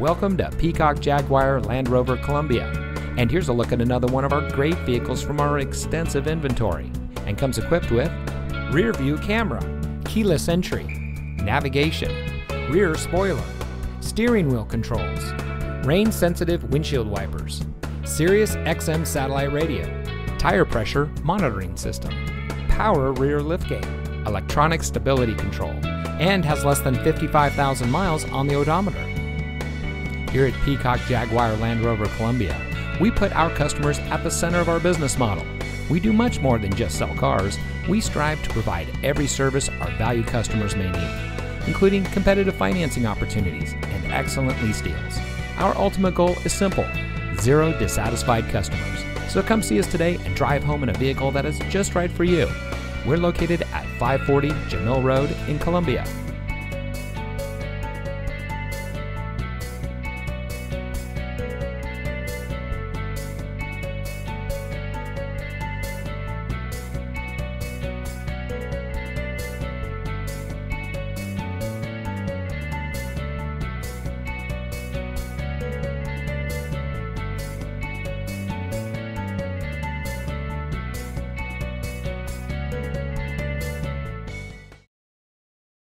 Welcome to Peacock Jaguar Land Rover Columbia. And here's a look at another one of our great vehicles from our extensive inventory, and comes equipped with rear view camera, keyless entry, navigation, rear spoiler, steering wheel controls, rain sensitive windshield wipers, Sirius XM satellite radio, tire pressure monitoring system, power rear liftgate, electronic stability control, and has less than 55,000 miles on the odometer. Here at Peacock Jaguar Land Rover Columbia, we put our customers at the center of our business model. We do much more than just sell cars. We strive to provide every service our valued customers may need, including competitive financing opportunities and excellent lease deals. Our ultimate goal is simple: zero dissatisfied customers. So come see us today and drive home in a vehicle that is just right for you. We're located at 540 Jamil Road in Columbia.